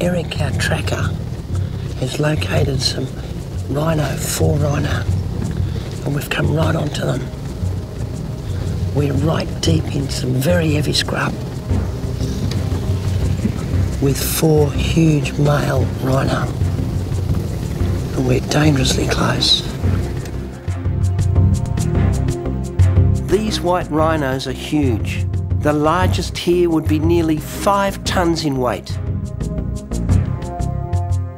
Eric, our tracker, has located some four rhino, and we've come right onto them. We're right deep in some very heavy scrub with four huge male rhino, and we're dangerously close. These white rhinos are huge. The largest here would be nearly 5 tons in weight.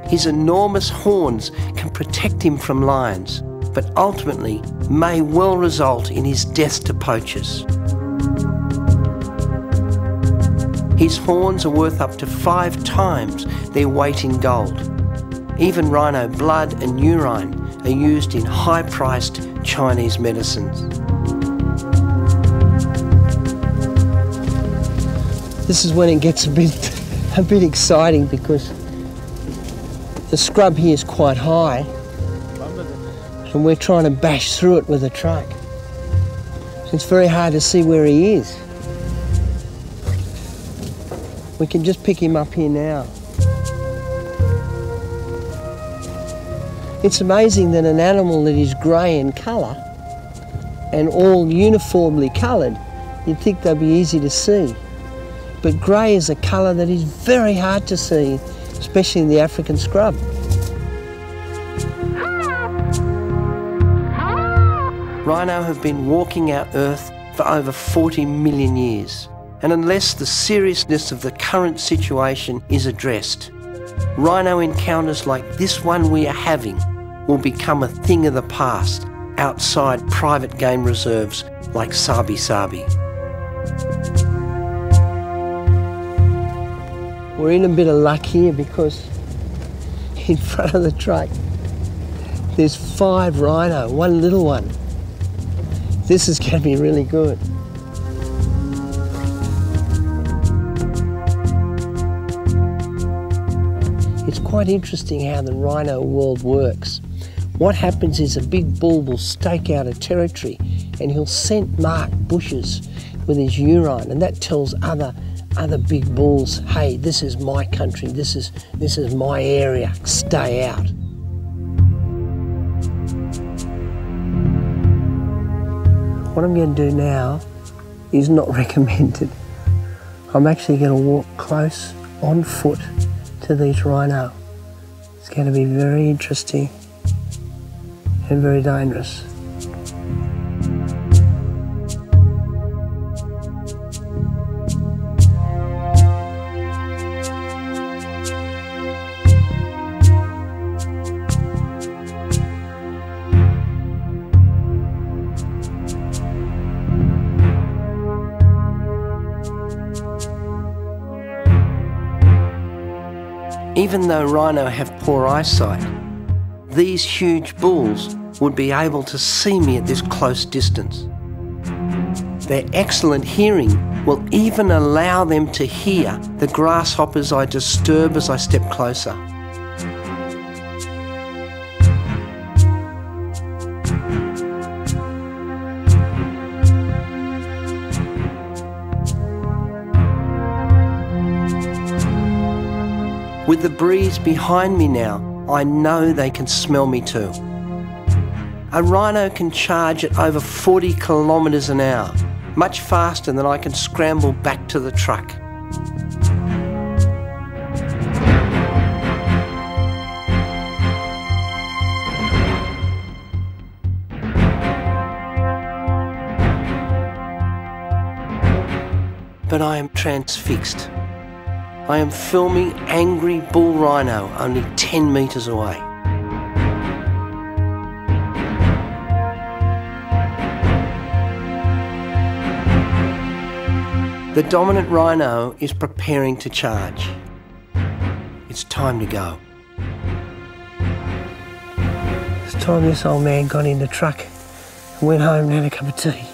His enormous horns can protect him from lions, but ultimately may well result in his death to poachers. His horns are worth up to 5 times their weight in gold. Even rhino blood and urine are used in high-priced Chinese medicines. This is when it gets a bit exciting, because the scrub here is quite high, and we're trying to bash through it with a truck. It's very hard to see where he is. We can just pick him up here now. It's amazing that an animal that is grey in colour and all uniformly coloured, you'd think they'd be easy to see. But grey is a colour that is very hard to see, especially in the African scrub. Rhino have been walking our Earth for over 40 million years, and unless the seriousness of the current situation is addressed, rhino encounters like this one we are having will become a thing of the past outside private game reserves like Sabi Sabi. We're in a bit of luck here, because in front of the truck there's 5 rhino, one little one. This is going to be really good. It's quite interesting how the rhino world works. What happens is a big bull will stake out a territory, and he'll scent mark bushes with his urine, and that tells other big bulls, hey, this is my country, this is my area, stay out. What I'm going to do now is not recommended. I'm actually going to walk close on foot to these rhino. It's going to be very interesting and very dangerous. Even though rhino have poor eyesight, these huge bulls would be able to see me at this close distance. Their excellent hearing will even allow them to hear the grasshoppers I disturb as I step closer. With the breeze behind me now, I know they can smell me too. A rhino can charge at over 40 kilometres an hour, much faster than I can scramble back to the truck. But I am transfixed. I am filming angry bull rhino only 10 metres away. The dominant rhino is preparing to charge. It's time to go. It's time this old man got in the truck and went home and had a cup of tea.